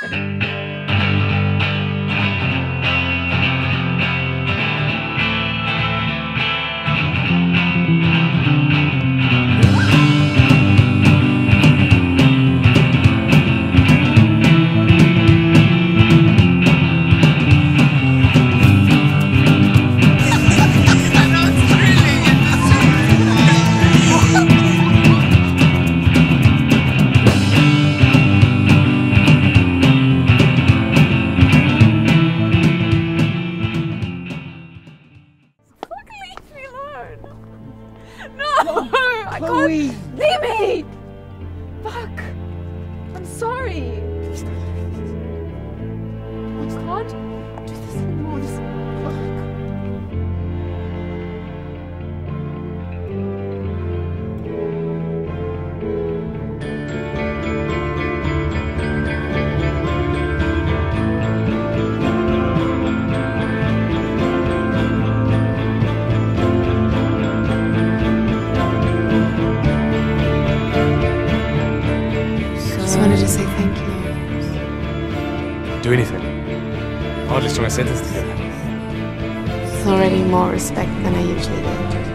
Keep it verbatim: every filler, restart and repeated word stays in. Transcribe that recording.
No! I can't! Leave me! Fuck! I'm sorry! I can't do this anymore. Just say thank you. Do anything. Or at least when I said this together. It's already more respect than I usually do.